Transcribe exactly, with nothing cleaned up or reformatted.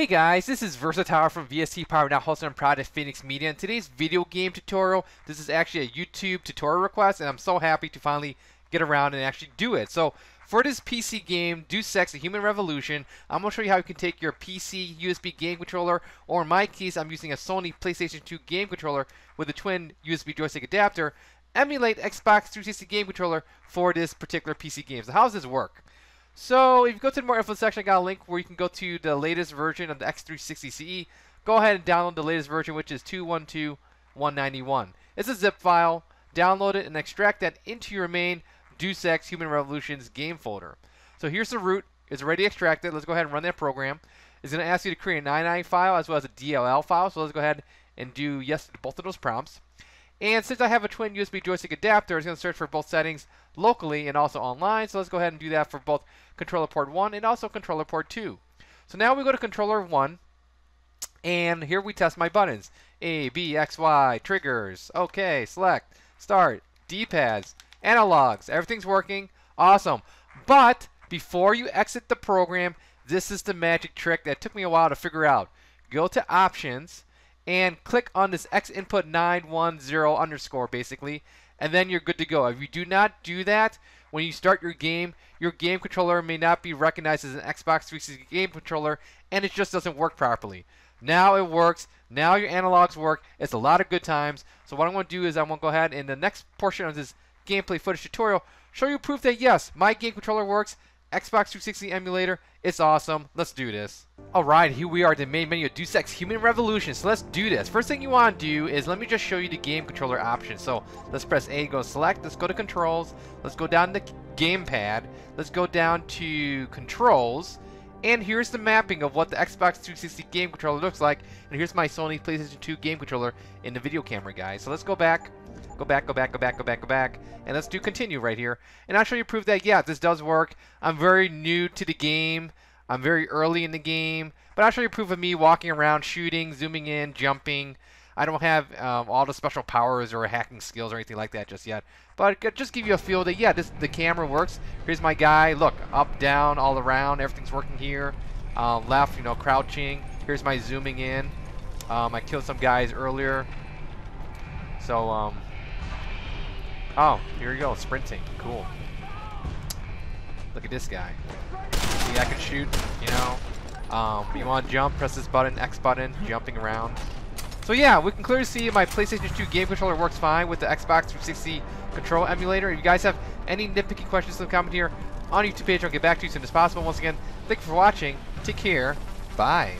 Hey guys, this is Versatile from V S T Power, now hosted on Project Phoenix Media. In today's video game tutorial, this is actually a YouTube tutorial request, and I'm so happy to finally get around and actually do it. So, for this P C game, Deus Ex the Human Revolution, I'm going to show you how you can take your P C U S B game controller, or in my case, I'm using a Sony PlayStation two game controller with a twin U S B joystick adapter, emulate Xbox three sixty game controller for this particular P C game. So, how does this work? So if you go to the more info section, I got a link where you can go to the latest version of the X three sixty C E. Go ahead and download the latest version, which is two one two one nine one. It's a zip file. Download it and extract that into your main Deus Ex Human Revolution's game folder. So here's the root. It's already extracted. Let's go ahead and run that program. It's going to ask you to create a nine nine file as well as a D L L file. So let's go ahead and do yes to both of those prompts. And since I have a twin U S B joystick adapter, it's going to search for both settings locally and also online. So let's go ahead and do that for both controller port one and also controller port two. So now we go to controller one, and here we test my buttons. A, B, X, Y, triggers, okay, select, start, D-pads, analogs, everything's working, awesome. But before you exit the program, this is the magic trick that took me a while to figure out. Go to options, and click on this X input nine one zero underscore basically, and then you're good to go. If you do not do that, when you start your game, your game controller may not be recognized as an Xbox three sixty game controller, and it just doesn't work properly. Now it works. Now your analogs work. It's a lot of good times. So what I'm going to do is I'm going to go ahead in the next portion of this gameplay footage tutorial, show you proof that yes, my game controller works. Xbox three sixty emulator, it's awesome. Let's do this. Alright, here we are at the main menu of Deus Ex Human Revolution, so let's do this. First thing you want to do is, let me just show you the game controller options. So let's press A, go select, let's go to controls, let's go down to gamepad, let's go down to controls, and here's the mapping of what the Xbox three sixty game controller looks like, and here's my Sony PlayStation two game controller in the video camera, guys. So let's go back. Go back, go back, go back, go back, go back, and let's do continue right here. And I'll show you proof that, yeah, this does work. I'm very new to the game. I'm very early in the game. But I'll show you proof of me walking around, shooting, zooming in, jumping. I don't have um, all the special powers or hacking skills or anything like that just yet. But I'll just give you a feel that, yeah, this, the camera works. Here's my guy. Look, up, down, all around. Everything's working here. Uh, left, you know, crouching. Here's my zooming in. Um, I killed some guys earlier. So, um... oh, here we go, sprinting. Cool. Look at this guy. See, I can shoot, you know. Um, you want to jump, press this button, X button, jumping around. So yeah, we can clearly see my PlayStation two game controller works fine with the Xbox three sixty control emulator. If you guys have any nitpicky questions, leave a comment here on the YouTube page. I'll get back to you as soon as possible. Once again, thank you for watching. Take care. Bye.